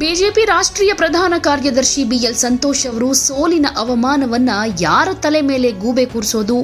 BJP ರಾಷ್ಟ್ರೀಯ ಪ್ರಧಾನ ಕಾರ್ಯದರ್ಶಿ ಬಿಎಲ್ ಸಂತೋಷ್ ಅವರು ಸೋಲಿನ ಅವಮಾನವನ್ನ ಯಾರ ತಲೆ ಮೇಲೆ ಗೂಬೆ ಕೂರಿಸೋದು,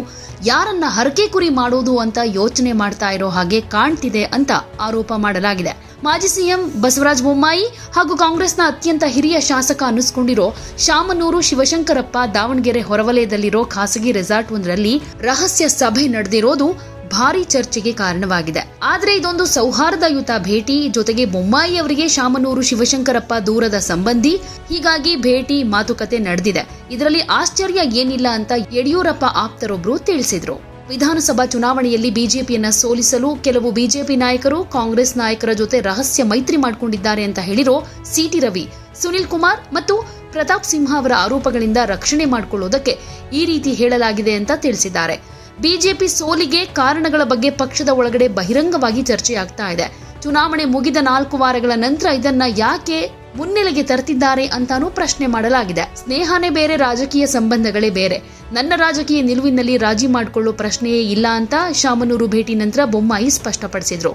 ಯಾರನ್ನ ಹರಕೆ ಕುರಿ ಮಾಡೋದು ಅಂತ ಯೋಚನೆ ಮಾಡ್ತಾ ಇರೋ ಹಾಗೆ ಕಾಣ್ತಿದೆ ಅಂತ ಆರೋಪ ಮಾಡಲಾಗಿದೆ. ಮಾಜಿ ಸಿಎಂ ಬಸವರಾಜ ಬೊಮ್ಮಾಯಿ ಹಾಗೂ ಕಾಂಗ್ರೆಸ್ನ ಅತ್ಯಂತ ಹಿರಿಯ ಶಾಸಕ ಅನಿಸ್ಕೊಂಡಿರೋ ಶಾಮನೂರು ಶಿವಶಂಕರಪ್ಪ ದಾವಣಗೆರೆ ಹೊರವಲಯದಲ್ಲಿರೋ ಖಾಸಗಿ ರೆಸಾರ್ಟ್ ಒಂದರಲ್ಲಿ ರಹಸ್ಯ ಸಭೆ ನಡೆದಿರೋದು ಭಾರಿ ಚರ್ಚೆಗೆ ಕಾರಣವಾಗಿದೆ. ಆದರೆ ಇದೊಂದು ಸೌಹಾರ್ದಯುತ ಭೇಟಿ, ಜೊತೆಗೆ ಬೊಮ್ಮಾಯಿ ಅವರಿಗೆ ಶಾಮನೂರು ಶಿವಶಂಕರಪ್ಪ ದೂರದ ಸಂಬಂಧಿ, ಹೀಗಾಗಿ ಭೇಟಿ ಮಾತುಕತೆ ನಡೆದಿದೆ. ಇದರಲ್ಲಿ ಆಶ್ಚರ್ಯ ಏನಿಲ್ಲ ಅಂತ ಯಡಿಯೂರಪ್ಪ ಆಪ್ತರೊಬ್ರು ತಿಳಿಸಿದ್ರು. ವಿಧಾನಸಭಾ ಚುನಾವಣೆಯಲ್ಲಿ ಬಿಜೆಪಿಯನ್ನ ಸೋಲಿಸಲು ಕೆಲವು ಬಿಜೆಪಿ ನಾಯಕರು ಕಾಂಗ್ರೆಸ್ ನಾಯಕರ ಜೊತೆ ರಹಸ್ಯ ಮೈತ್ರಿ ಮಾಡಿಕೊಂಡಿದ್ದಾರೆ ಅಂತ ಹೇಳಿರೋ ಸಿಟಿ ರವಿ, ಸುನಿಲ್ ಕುಮಾರ್ ಮತ್ತು ಪ್ರತಾಪ್ ಸಿಂಹ ಅವರ ಆರೋಪಗಳಿಂದ ರಕ್ಷಣೆ ಮಾಡಿಕೊಳ್ಳೋದಕ್ಕೆ ಈ ರೀತಿ ಹೇಳಲಾಗಿದೆ ಅಂತ ತಿಳಿಸಿದ್ದಾರೆ. ಬಿಜೆಪಿ ಸೋಲಿಗೆ ಕಾರಣಗಳ ಬಗ್ಗೆ ಪಕ್ಷದ ಒಳಗಡೆ ಬಹಿರಂಗವಾಗಿ ಚರ್ಚೆಯಾಗ್ತಾ ಇದೆ. ಚುನಾವಣೆ ಮುಗಿದ 4 ವಾರಗಳ ನಂತರ ಇದನ್ನ ಯಾಕೆ ಮುನ್ನೆಲೆಗೆ ತರ್ತಿದ್ದಾರೆ ಅಂತಾನೂ ಪ್ರಶ್ನೆ ಮಾಡಲಾಗಿದೆ. ಸ್ನೇಹನೇ ಬೇರೆ, ರಾಜಕೀಯ ಸಂಬಂಧಗಳೇ ಬೇರೆ, ನನ್ನ ರಾಜಕೀಯ ನಿಲುವಿನಲ್ಲಿ ರಾಜಿ ಮಾಡಿಕೊಳ್ಳೋ ಪ್ರಶ್ನೆಯೇ ಇಲ್ಲ ಅಂತ ಶಾಮನೂರು ಭೇಟಿ ನಂತರ ಬೊಮ್ಮಾಯಿ ಸ್ಪಷ್ಟಪಡಿಸಿದ್ರು.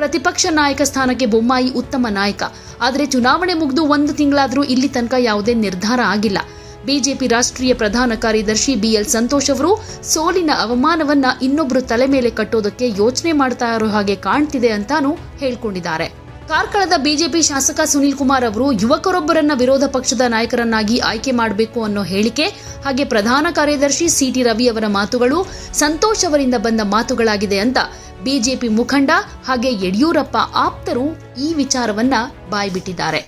ಪ್ರತಿಪಕ್ಷ ನಾಯಕ ಸ್ಥಾನಕ್ಕೆ ಬೊಮ್ಮಾಯಿ ಉತ್ತಮ ನಾಯಕ, ಆದರೆ ಚುನಾವಣೆ ಮುಗಿದು 1 ತಿಂಗಳಾದರೂ ಇಲ್ಲಿ ತನಕ ಯಾವುದೇ ನಿರ್ಧಾರ ಆಗಿಲ್ಲ. ಬಿಜೆಪಿ ರಾಷ್ಟ್ರೀಯ ಪ್ರಧಾನ ಕಾರ್ಯದರ್ಶಿ ಬಿಎಲ್ ಸಂತೋಷ್ ಅವರು ಸೋಲಿನ ಅವಮಾನವನ್ನ ಇನ್ನೊಬ್ರು ತಲೆ ಮೇಲೆ ಕಟ್ಟೋದಕ್ಕೆ ಯೋಚನೆ ಮಾಡ್ತಾ ಇರೋ ಹಾಗೆ ಕಾಣ್ತಿದೆ ಅಂತಾನೂ ಹೇಳ್ಕೊಂಡಿದ್ದಾರೆ. ಕಾರ್ಕಳದ ಬಿಜೆಪಿ ಶಾಸಕ ಸುನಿಲ್ ಕುಮಾರ್ ಅವರು ಯುವಕರೊಬ್ಬರನ್ನ ವಿರೋಧ ಪಕ್ಷದ ನಾಯಕರನ್ನಾಗಿ ಆಯ್ಕೆ ಮಾಡಬೇಕು ಅನ್ನೋ ಹೇಳಿಕೆ ಹಾಗೆ ಪ್ರಧಾನ ಕಾರ್ಯದರ್ಶಿ ಸಿಟಿ ರವಿ ಅವರ ಮಾತುಗಳು ಸಂತೋಷ್ ಅವರಿಂದ ಬಂದ ಮಾತುಗಳಾಗಿದೆ ಅಂತ ಬಿಜೆಪಿ ಮುಖಂಡ ಹಾಗೆ ಯಡಿಯೂರಪ್ಪ ಆಪ್ತರು ಈ ವಿಚಾರವನ್ನ ಬಾಯ್ಬಿಟ್ಟಿದ್ದಾರೆ.